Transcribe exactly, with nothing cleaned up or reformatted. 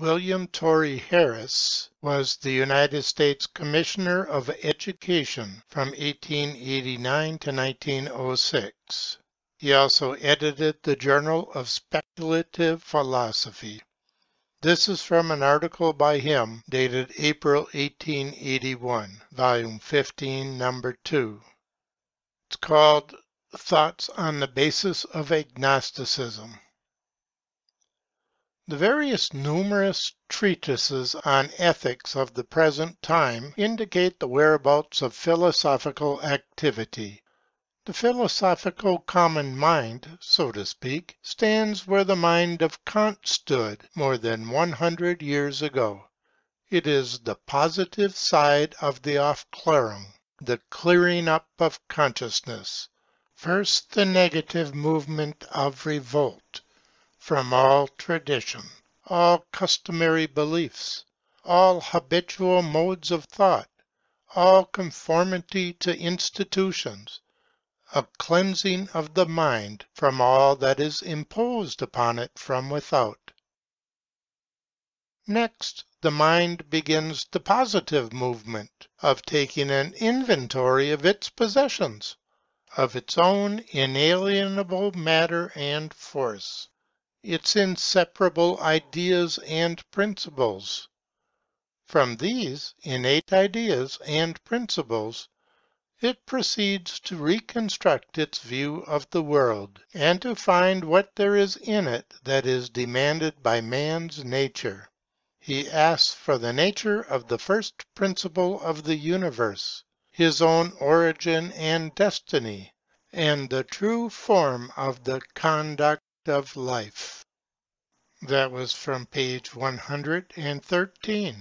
William Torrey Harris was the United States Commissioner of Education from eighteen eighty-nine to nineteen oh six. He also edited the Journal of Speculative Philosophy. This is from an article by him dated April eighteen eighty-one, volume fifteen, number two. It's called Thoughts on the Basis of Agnosticism. The various numerous treatises on ethics of the present time indicate the whereabouts of philosophical activity. The philosophical common mind, so to speak, stands where the mind of Kant stood more than one hundred years ago. It is the positive side of the Aufklärung, the clearing up of consciousness. First, the negative movement of revolt from all tradition, all customary beliefs, all habitual modes of thought, all conformity to institutions, a cleansing of the mind from all that is imposed upon it from without. Next, the mind begins the positive movement of taking an inventory of its possessions, of its own inalienable matter and force, its inseparable ideas and principles. From these innate ideas and principles, it proceeds to reconstruct its view of the world, and to find what there is in it that is demanded by man's nature. He asks for the nature of the first principle of the universe, his own origin and destiny, and the true form of the conduct of life. That was from page one hundred thirteen